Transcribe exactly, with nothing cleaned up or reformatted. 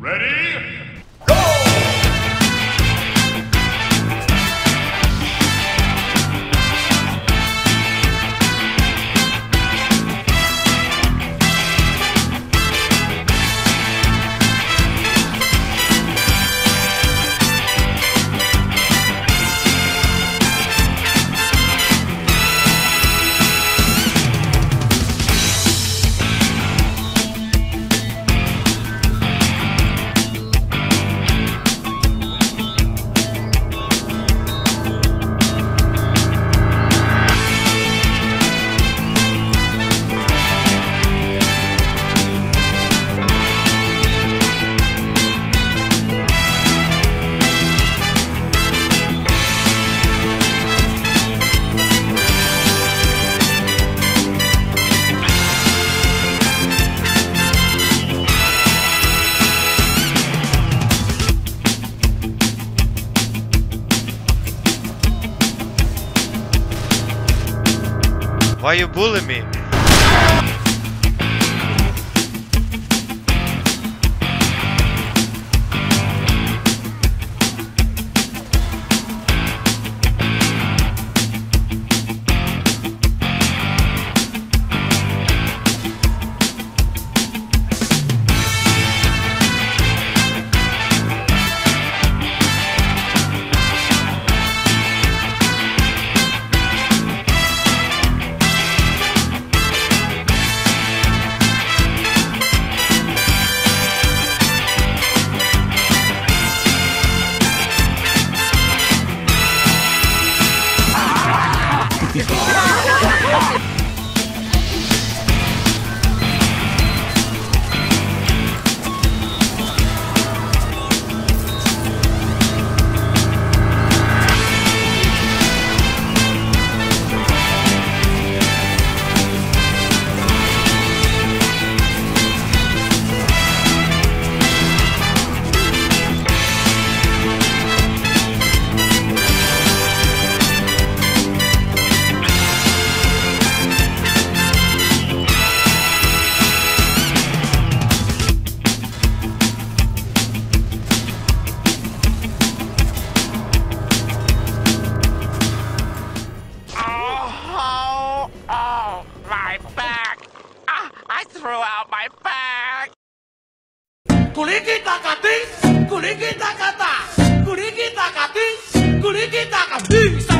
Ready? Why you bullying me? Throw out my bag. Kuliki takati, kuliki takata, kuliki takati, kuliki takati.